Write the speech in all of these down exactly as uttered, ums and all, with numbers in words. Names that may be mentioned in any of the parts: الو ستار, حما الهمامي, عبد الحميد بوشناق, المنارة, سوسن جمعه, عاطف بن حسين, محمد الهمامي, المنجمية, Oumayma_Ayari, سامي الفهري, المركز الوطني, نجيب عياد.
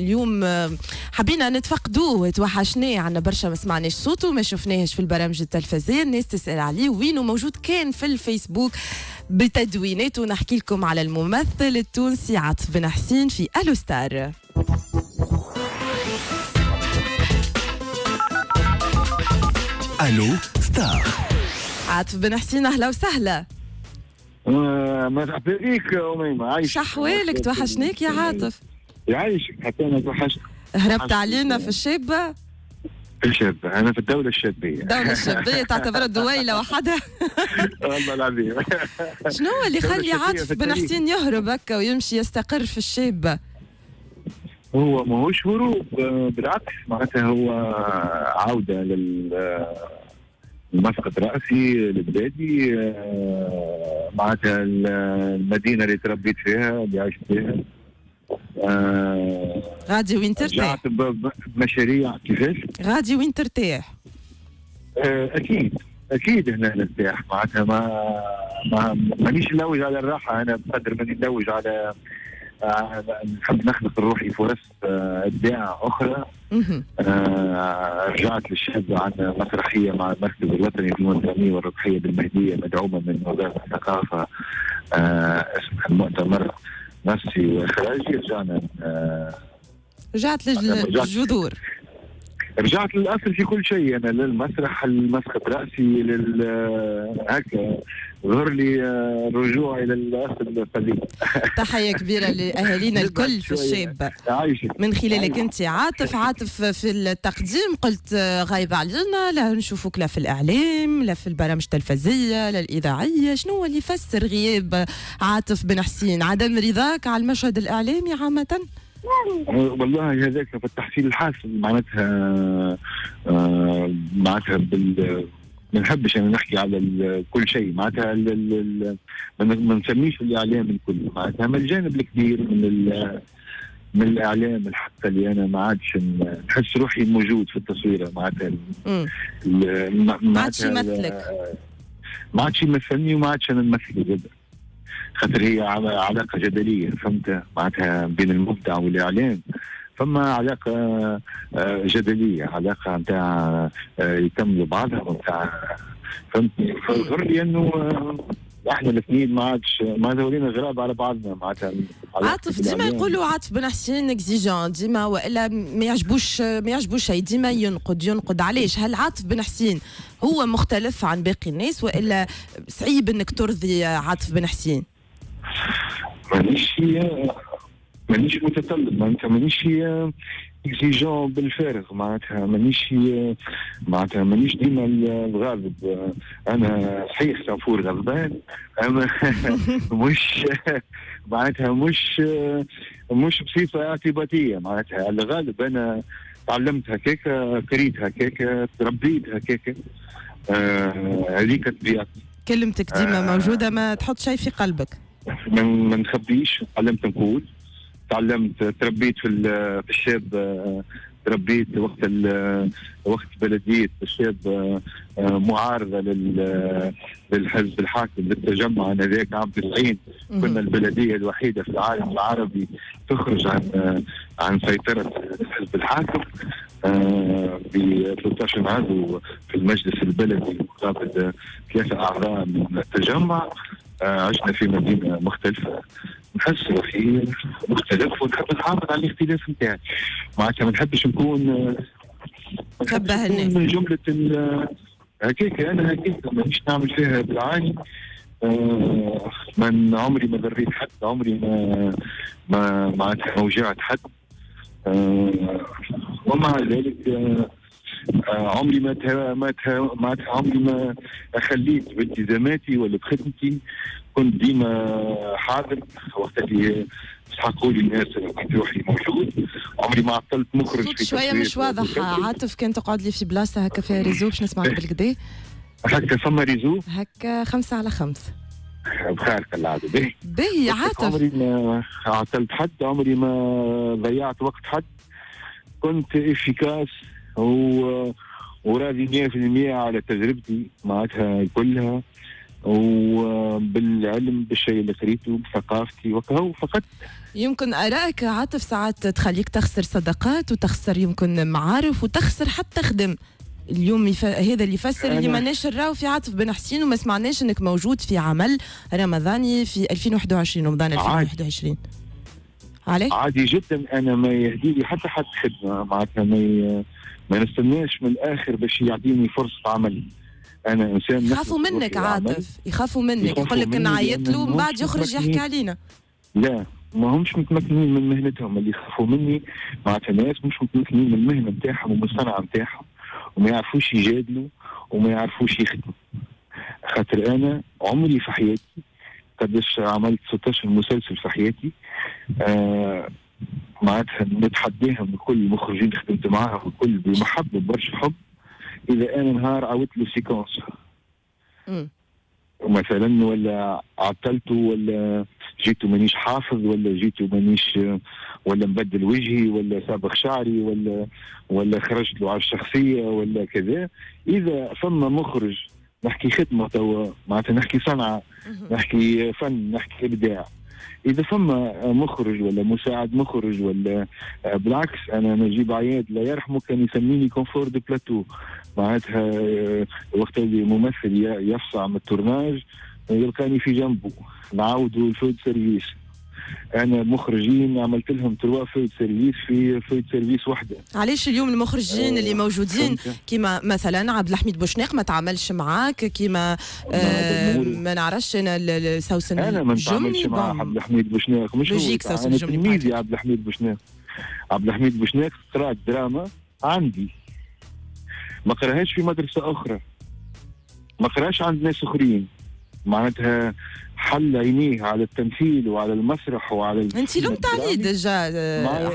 اليوم حبينا نتفقدوه، توحشناه، عندنا برشا ما سمعناش صوته، ما شفناهش في البرامج التلفزيونية، الناس تسأل عليه وينه. موجود كان في الفيسبوك بتدوينات، ونحكي لكم على الممثل التونسي عاطف بن حسين في الو ستار. الو ستار، عاطف بن حسين اهلا وسهلا. مرحبا بيك يا أميمة، عايش شحوالك؟ توحشناك يا عاطف. يعيشك، حتى أنا توحشت. هربت علينا في الشابة؟ في الشابة، أنا في الدولة الشابية. الدولة الشابية تعتبرها دويلة وحدها؟ والله العظيم. شنو هو اللي يخلي عاطف بن حسين يهرب هكا ويمشي يستقر في الشابة؟ هو ماهوش هروب، بالعكس معناتها هو عودة لل مسقط رأسي لبلادي، معناتها المدينة اللي تربيت فيها اللي عشت فيها. غادي وين ترتاح؟ بمشاريع كيفاش؟ غادي وين ترتاح؟ أكيد أكيد هنا نرتاح، معناتها ما مانيش نلوج على الراحة، أنا بقدر ماني نلوج على نحب نخلق لروحي فرص ابداع اخرى. آه رجعت للشابه، عندنا مسرحيه مع المركز الوطني في المنجمية والربحيه بالمهديه مدعومه من وزاره الثقافه، آه اسمها المؤتمر نفسي واخراجي. رجعنا آه رجعت للجذور، رجعت للاصل في كل شيء، انا للمسرح، لمسقط راسي، لل هكا ظهر لي الرجوع الى الاصل القديم. تحيه كبيره لاهالينا الكل في الشابه من خلالك انت عاطف. عاطف في التقديم قلت غايبه علينا، لا نشوفوك لا في الاعلام لا في البرامج التلفزيونيه لا الاذاعيه، شنو هو اللي يفسر غياب عاطف بن حسين؟ عدم رضاك على المشهد الاعلامي عامه؟ والله هذاك في التحصيل الحاصل، معناتها معناتها بال ما نحبش انا نحكي على كل شيء، معناتها ما نسميش الاعلام الكل، معناتها من الجانب الكبير من من الاعلام الحتى اللي انا ما عادش نحس روحي موجود في التصويره، معناتها ما عادش يمثلك، ما عادش يمثلني وما عادش انا نمثل جدا، خاطر هي علاقه جدليه فهمت، معناتها بين المبدع والاعلام فما علاقه جدليه، علاقه نتاع يكملوا بعضها نتاع فهمتني. فظهر لي انه احنا الاثنين ما عادش ما ولينا غراب على بعضنا، معناتها عاطف ديما يقولوا عاطف بن حسين اكزيجون ديما، والا ما يعجبوش ما يعجبوش شيء، ديما ينقد ينقد. علاش؟ هل عاطف بن حسين هو مختلف عن باقي الناس والا صعيب انك ترضي عاطف بن حسين؟ مانيش مانيش متطلب، معناتها مانيش اكزيجون بالفارغ، معناتها مانيش معناتها مانيش ديما الغاضب. انا صحيح سافور غضبان، اما مش معناتها مش مش بصفه اعتباطيه، معناتها الغالب انا تعلمت هكاكا، قريت هكاكا، تربيت هكاكا، هذيك طبيعتي. كلمتك ديما موجوده، ما تحط شيء في قلبك، ما نخبيش، تعلمت نقول، تعلمت، تربيت في في الشاب، تربيت وقت وقت بلديه الشاب معارضه للحزب الحاكم للتجمع هذاك عبد الحميد. كنا البلديه الوحيده في العالم العربي تخرج عن عن سيطره الحزب الحاكم. ب ثلاثة عشر عضو في المجلس البلدي مقابل ثلاثه اعضاء من التجمع. عشنا في مدينه مختلفه، نحس روحي مختلف ونحب نحافظ على الاختلاف نتاعي، معناتها ما نحبش نكون نشبه الناس من جمله هكاك، انا هكاك مانيش نعمل فيها بالعاني. آه من عمري ما ضريت حد، عمري ما ما معناتها ما وجعت حد، آه ومع ذلك آه عمري ما تها ما تها ما تها عمري ما خليت بالتزاماتي ولا بخدمتي، كنت ديما حاضر وقت اللي يسحقوا لي الناس، لقيت روحي موجود، عمري ما عطلت مخرج. صوت شويه مش واضح عاطف، كان تقعد لي في بلاصه هكا فيها ريزو باش نسمعك بالكدا. هكا فما ريزو؟ هكا خمسه على خمسه. بخارق العاده باهي. باهي عاطف. عمري ما عطلت حد، عمري ما ضيعت وقت حد، كنت افيكاس و وراضي مية في المية على تجربتي معناتها كلها، وبالعلم بالشيء اللي قريته بثقافتي وكهو فقط. يمكن آرائك عاطف ساعات تخليك تخسر صداقات وتخسر يمكن معارف وتخسر حتى خدم. اليوم يف... هذا اللي يفسر اللي ماناش نراو في عاطف بن حسين وما سمعناش انك موجود في عمل رمضاني في ألفين وواحد وعشرين رمضان ألفين وواحد وعشرين. عليك؟ عادي جدا، انا ما يهديلي حتى حد خدمه معناتها ما ي... ما نستناش من الاخر باش يعطيني فرصه عمل. انا انسان يخافوا منك عاطف، يخافوا منك، يقول لك نعيط له ومن بعد يخرج يحكي علينا. لا ما همش متمكنين من مهنتهم، اللي يخافوا مني معناتها ناس مش متمكنين من المهنه نتاعهم والصنعه نتاعهم وما يعرفوش يجادلوا وما يعرفوش يخدموا. خاطر انا عمري في حياتي قداش عملت ستة عشر مسلسل في حياتي، آه معناتها نتحداهم بكل مخرجين خدمت معاهم بكل بمحبه برشا حب. اذا انا نهار عاودت له سيكونس مثلا ولا عطلته ولا جيت مانيش حافظ ولا جيت مانيش ولا مبدل وجهي ولا صابغ شعري ولا ولا خرجت له على الشخصيه ولا كذا، اذا فما مخرج نحكي خدمه توا معناتها نحكي صنعه نحكي فن نحكي ابداع، اذا فما مخرج ولا مساعد مخرج ولا بالعكس انا نجيب عياد لا يرحمه كان يسميني كونفور دو بلاتو معناتها وقت اللي ممثل يفصع من التورناج يلقاني في جنبه نعاودوا الفود سيرفيس. انا مخرجين عملت لهم تروا فود سيرفيس في فود سيرفيس وحده. علاش اليوم المخرجين آه اللي موجودين كيما مثلا عبد الحميد بوشناق ما تعاملش معاك كيما آه ما نعرفش انا سوسن جمعه؟ انا ما نتعاملش مع عبد الحميد بوشناق، مش هو انا تلميذي عبد الحميد بوشناق. عبد الحميد بوشناق قرا دراما عندي ما قراهاش في مدرسه اخرى، ما قراهاش عند ناس اخرين معناتها حل عينيه على التمثيل وعلى المسرح وعلى انت لومت عليه ديجا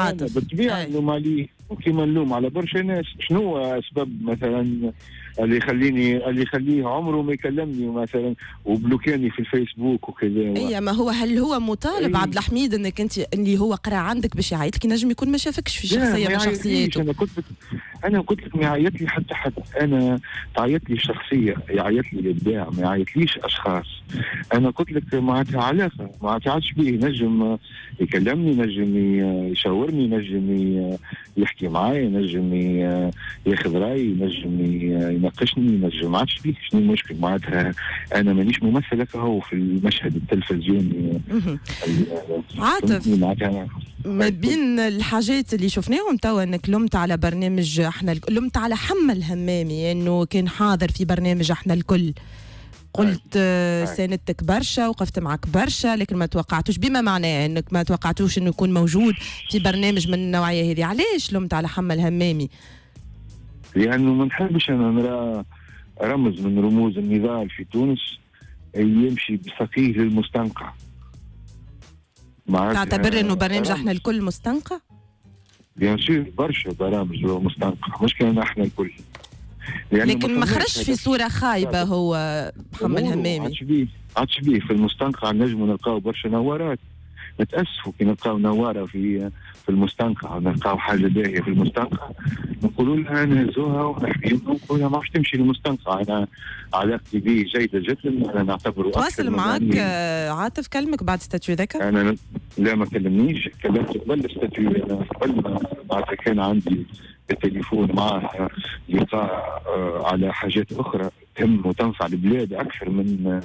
عاطف بالطبيعه نلوم عليه وكيما نلوم على برشا ناس. شنو اسباب مثلا اللي يخليني اللي يخليه عمره ما يكلمني مثلا وبلوكاني في الفيسبوك وكذا و... اي ما هو هل هو مطالب أي... عبد الحميد انك انت اللي هو قرا عندك باش يعيط لك؟ ينجم يكون ما شافكش في شخصيه من شخصياته. انا كنت انا قلت لك ما يعيط لي حتى حد، انا تعيط لي شخصيه، يعيط لي الابداع، ما يعيطليش اشخاص. انا قلت لك معناتها علاقه ما تعادش بيه، نجم يكلمني، نجم يشاورني، نجم يحكي معايا، نجم ياخذ رايي، نجم يناقشني، نجم ما عادش بيه شنو المشكل معناتها. انا مانيش ممثله كهو في المشهد التلفزيوني عاطف. ما بين الحاجات اللي شفناهم توا انك لمت على برنامج احنا، لمت على حما الهمامي انه كان حاضر في برنامج احنا الكل، قلت ساندتك برشا، وقفت معك برشا، لكن ما توقعتوش. بما معناه انك ما توقعتوش انه يكون موجود في برنامج من النوعيه هذه. علاش لمت على حما الهمامي؟ لانه ما نحبش انا نرى رمز من رموز النضال في تونس يمشي بساقيه للمستنقع. تعتبر انه برنامج احنا الكل مستنقع؟ بيان سور برشا برامج مستنقع، مش كان احنا الكل. لكن ما خرجش في صوره خايبه هو محمد الهمامي. عادش بيه عادش بيه في المستنقع نجموا نلقاو برشا نوارات. نتاسفوا كي نلقاو نواره في في المستنقع، نلقاو حاجه باهيه في المستنقع نقولوا لها نهزوها ونحكيو نقولوا لها ما عادش تمشي للمستنقع. انا علاقتي به جيده جدا، انا نعتبره اكثر. تواصل معاك عاطف؟ كلمك بعد ستاتيو ذاك؟ انا لا ما كلمنيش، كلمت قبل الستاتيو. انا قبل معناتها كان عندي التليفون معاه لقاء على حاجات اخرى تهم وتنفع البلاد اكثر من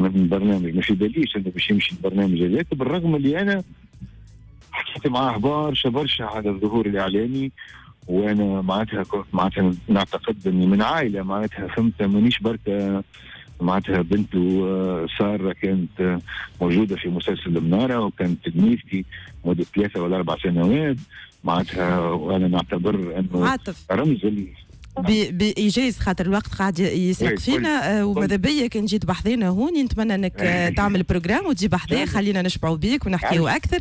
من برنامج. ما في باليش انه باش يمشي البرنامج هذاك، بالرغم اللي انا حكيت معاه برشا برشا على الظهور الاعلامي. وانا معناتها معناتها نعتقد اني من عائله معناتها فهمت، مانيش بركه معناتها بنته ساره كانت موجوده في مسلسل المنارة وكانت تلميذتي مده ثلاثه ولا اربع سنوات معناتها، وانا نعتبر انه عاطف رمز لي بإيجاز خاطر الوقت قاعد يسرق فينا. وماذا بيا كان جيت بحذينا هون، نتمنى انك تعمل بروجرام وتجي بحذايا خلينا نشبعوا بيك ونحكيو اكثر.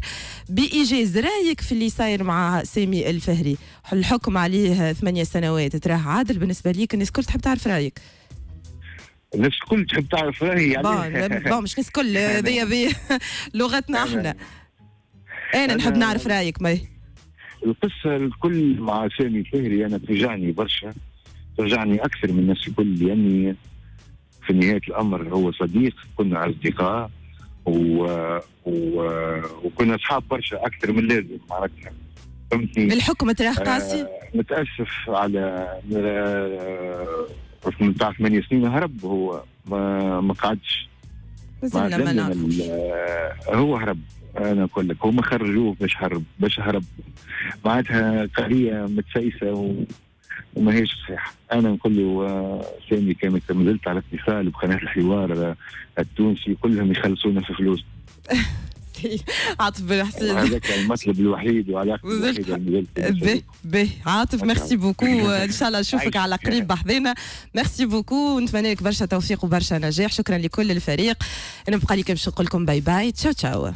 بإيجاز رايك في اللي صاير مع سامي الفهري، الحكم عليه ثمانية سنوات، تراه عادل بالنسبه ليك؟ الناس الكل تحب تعرف رايك. الناس الكل تحب تعرف رايي يعني بون مش الناس الكل هذيا بي لغتنا احنا. انا نحب نعرف رايك. ماي القصه الكل مع سامي الفهري انا ترجعني برشا، ترجعني اكثر من الناس الكل، لاني يعني في نهاية الأمر هو صديق، كنا أصدقاء و... و... وكنا أصحاب برشا أكثر من اللازم معناتها، فهمتني؟ الحكم تراخ قاسي؟ آه متأسف على من بتاع ثمانية سنين هرب، هو ما, ما قعدش مازلنا ما نعرفوش. هو هرب، أنا أقول لك هو ما خرجوه باش هرب، باش هرب معناتها قرية متسيسة و... وما هيش صحيح. انا نقول له سامي كان ما زلت على اتصال بقناه الحوار التونسي، كلهم يخلصونا في فلوس. عاطف بن حسين هذاك المطلب الوحيد وعلاقتي الوحيده اللي به به عاطف. ميرسي بوكو، ان شاء الله نشوفك على قريب بحذنا. ميرسي بوكو، نتمنى لك برشا توفيق وبرشا نجاح. شكرا لكل الفريق. انا بقى لي كنبش نقول لكم باي باي، تشاو تشاو.